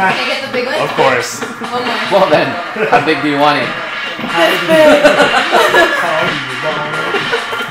Can I get the big one? Of course. One more. Well then, how big do you want it? How big?